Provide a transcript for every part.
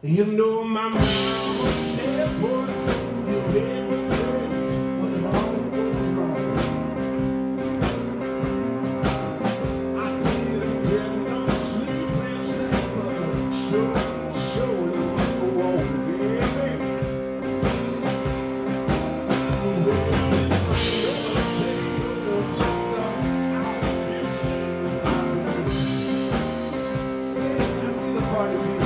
You know my mouth was there for you. You read my friend when all was wrong. I didn't get no sleep and slept for you. Show you what you want, baby. You read my friend, you know just how I wish. That's the part of you.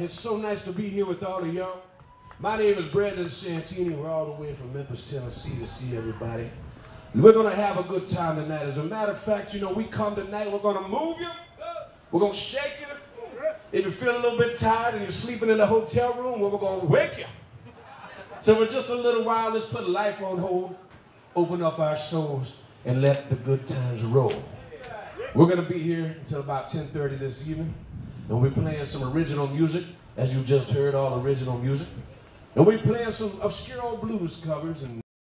It's so nice to be here with all of y'all. My name is Brandon Santini. We're all the way from Memphis, Tennessee to see everybody. We're going to have a good time tonight. As a matter of fact, you know, we come tonight, we're going to move you. We're going to shake you. If you feel a little bit tired and you're sleeping in the hotel room, we're going to wake you. So for just a little while, let's put life on hold, open up our souls, and let the good times roll. We're going to be here until about 10:30 this evening. And we're playing some original music, as you just heard, all original music. And we're playing some obscure old blues covers. And